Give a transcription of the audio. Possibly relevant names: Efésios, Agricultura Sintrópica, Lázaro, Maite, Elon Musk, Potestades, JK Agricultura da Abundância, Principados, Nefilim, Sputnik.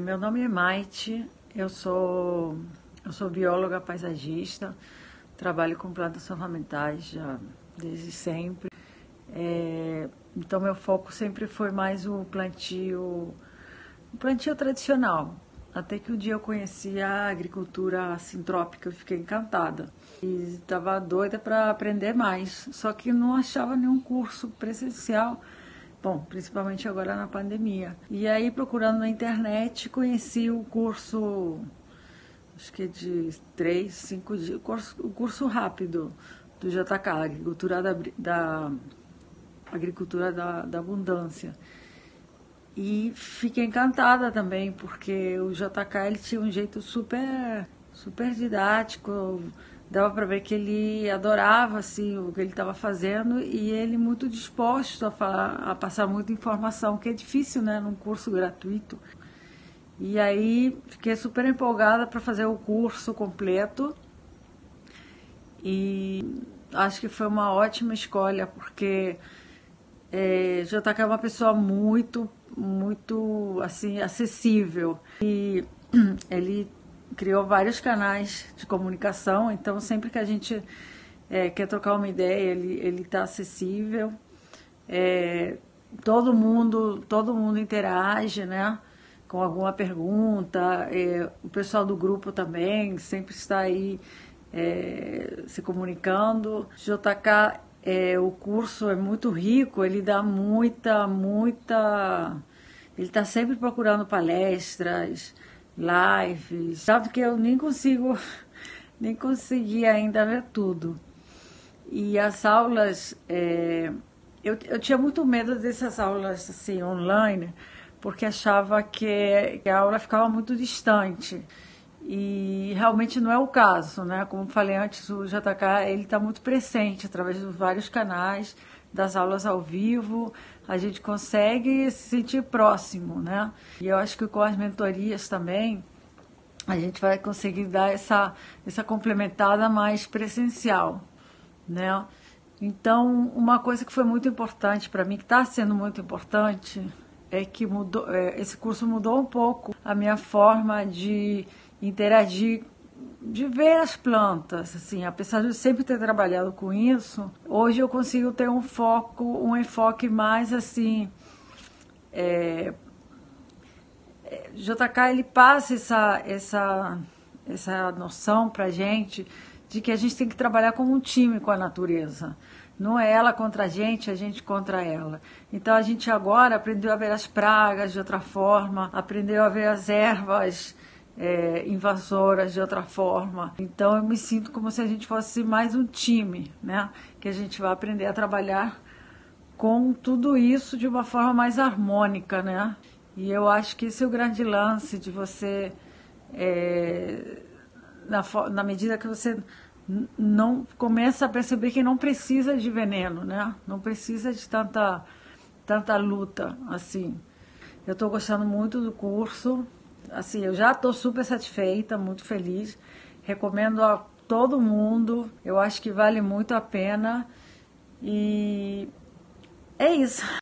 Meu nome é Maite, eu sou bióloga paisagista, trabalho com plantas ornamentais já desde sempre. Então meu foco sempre foi mais o plantio tradicional, até que um dia eu conheci a agricultura sintrópica, eu fiquei encantada e estava doida para aprender mais, só que não achava nenhum curso presencial. Bom, principalmente agora na pandemia. E aí, procurando na internet, conheci o curso, acho que de 3, 5 dias, o curso rápido do JK, Agricultura da Abundância. E fiquei encantada também, porque o JK ele tinha um jeito super didático, dava para ver que ele adorava assim, o que ele estava fazendo, e ele muito disposto a passar muita informação, que é difícil, né, num curso gratuito. E aí fiquei super empolgada para fazer o curso completo e acho que foi uma ótima escolha, porque JK é uma pessoa muito assim, acessível, e ele criou vários canais de comunicação, então sempre que a gente quer trocar uma ideia, ele está acessível, todo mundo interage, né, com alguma pergunta, o pessoal do grupo também sempre está aí se comunicando. JK, o curso é muito rico, ele dá muita... Ele está sempre procurando palestras, lives, tanto que eu nem consegui ainda ver tudo. E as aulas, eu tinha muito medo dessas aulas assim online, porque achava que a aula ficava muito distante, e realmente não é o caso, né? Como falei antes, o JK ele está muito presente através de vários canais, das aulas ao vivo, a gente consegue se sentir próximo, né? E eu acho que com as mentorias também, a gente vai conseguir dar essa complementada mais presencial, né? Então, uma coisa que foi muito importante para mim, que está sendo muito importante, é que esse curso mudou um pouco a minha forma de interagir, de ver as plantas, assim, apesar de eu sempre ter trabalhado com isso, hoje eu consigo ter um enfoque mais assim, JK ele passa essa noção pra gente de que a gente tem que trabalhar como um time com a natureza, não é ela contra a gente contra ela. Então a gente agora aprendeu a ver as pragas de outra forma, aprendeu a ver as ervas invasoras de outra forma. Então eu me sinto como se a gente fosse mais um time, né? Que a gente vai aprender a trabalhar com tudo isso de uma forma mais harmônica, né? E eu acho que esse é o grande lance de você, na medida que você não começa a perceber que não precisa de veneno, né? Não precisa de tanta luta assim. Eu estou gostando muito do curso. Assim, eu já estou super satisfeita, muito feliz, recomendo a todo mundo, eu acho que vale muito a pena e é isso.